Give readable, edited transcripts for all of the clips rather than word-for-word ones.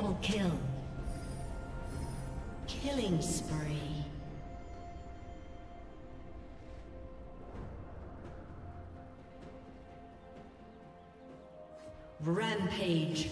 Double kill. Killing spree. Rampage.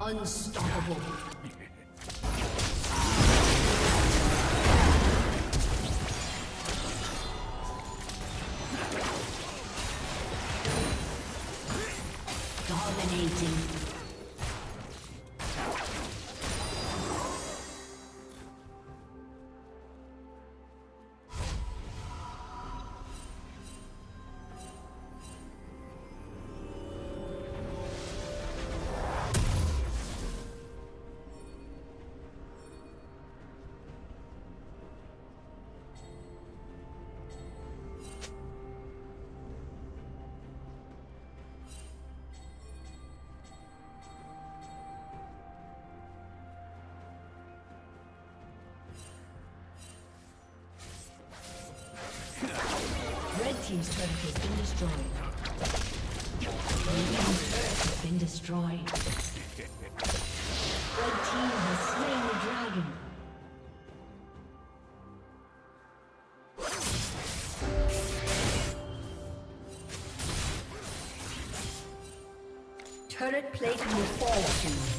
Unstoppable. Dominating. Team's turret has been destroyed. Team's turret has been destroyed. Red team has slain the dragon. Turret plate will fall soon.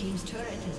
team's turret has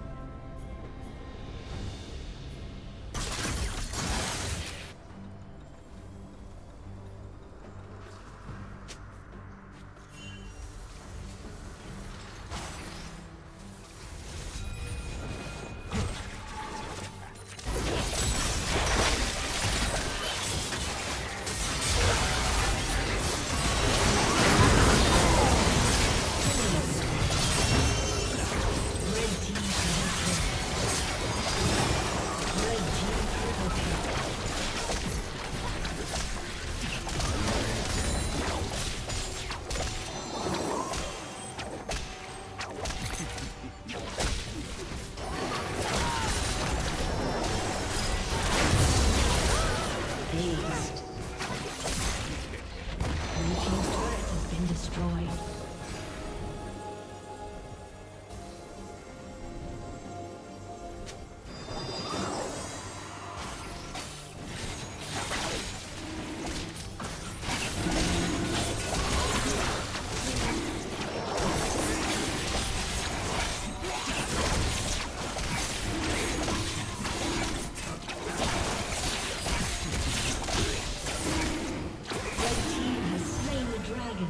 team has slain the dragon.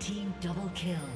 Team double kill.